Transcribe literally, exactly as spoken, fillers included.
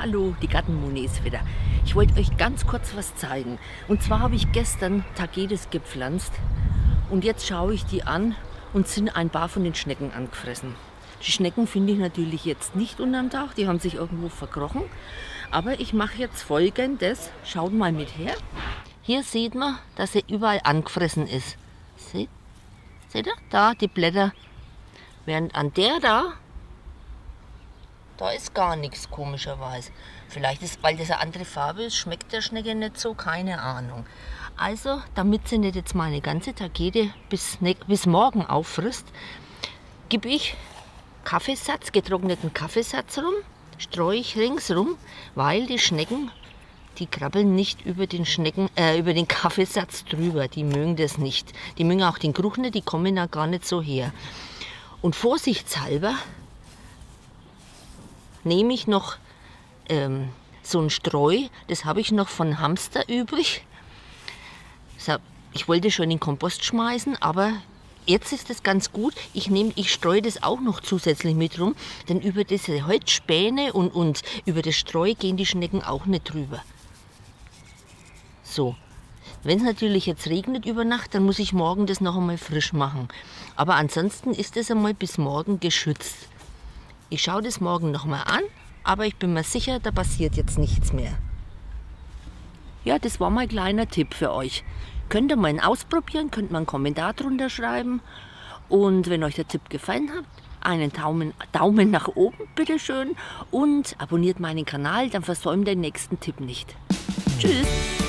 Hallo, die Gartenmoni ist wieder. Ich wollte euch ganz kurz was zeigen. Und zwar habe ich gestern Tagetes gepflanzt und jetzt schaue ich die an und sind ein paar von den Schnecken angefressen. Die Schnecken finde ich natürlich jetzt nicht unterm Dach, die haben sich irgendwo verkrochen. Aber ich mache jetzt Folgendes, schaut mal mit her. Hier sieht man, dass er überall angefressen ist. Seht, seht ihr? Da die Blätter. Während an der da, da ist gar nichts komischerweise. Vielleicht ist, weil das eine andere Farbe ist, schmeckt der Schnecke nicht so, keine Ahnung. Also, damit sie nicht jetzt meine ganze Tagete bis, ne, bis morgen auffrisst, gebe ich Kaffeesatz, getrockneten Kaffeesatz rum, streue ich ringsrum, weil die Schnecken, die krabbeln nicht über den, Schnecken, äh, über den Kaffeesatz drüber, die mögen das nicht. Die mögen auch den Geruch nicht, die kommen da gar nicht so her. Und vorsichtshalber nehme ich noch ähm, so ein Streu, das habe ich noch von Hamster übrig. Ich wollte schon in den Kompost schmeißen, aber jetzt ist das ganz gut. Ich, nehme, ich streue das auch noch zusätzlich mit rum, denn über diese Holzspäne und, und über das Streu gehen die Schnecken auch nicht drüber. So. Wenn es natürlich jetzt regnet über Nacht, dann muss ich morgen das noch einmal frisch machen. Aber ansonsten ist das einmal bis morgen geschützt. Ich schaue das morgen noch mal an, aber ich bin mir sicher, da passiert jetzt nichts mehr. Ja, das war mein kleiner Tipp für euch. Könnt ihr mal ausprobieren, könnt mal einen Kommentar drunter schreiben. Und wenn euch der Tipp gefallen hat, einen Daumen, Daumen nach oben, bitteschön. Und abonniert meinen Kanal, dann versäumt den nächsten Tipp nicht. Tschüss!